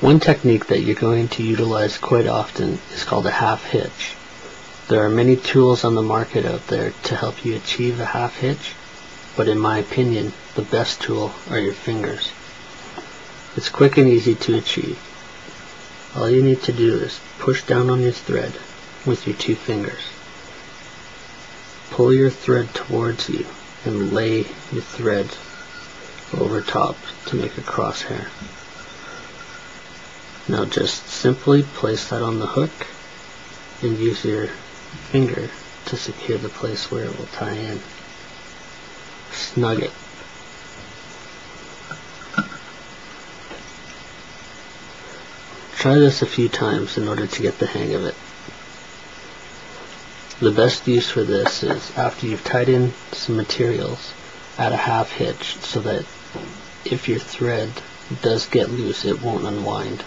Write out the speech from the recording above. One technique that you're going to utilize quite often is called a half hitch. There are many tools on the market out there to help you achieve a half hitch, but in my opinion, the best tool are your fingers. It's quick and easy to achieve. All you need to do is push down on your thread with your two fingers. Pull your thread towards you and lay your thread over top to make a crosshair. Now just simply place that on the hook and use your finger to secure the place where it will tie in. Snug it. Try this a few times in order to get the hang of it. The best use for this is after you've tied in some materials, add a half hitch so that if your thread does get loose, it won't unwind.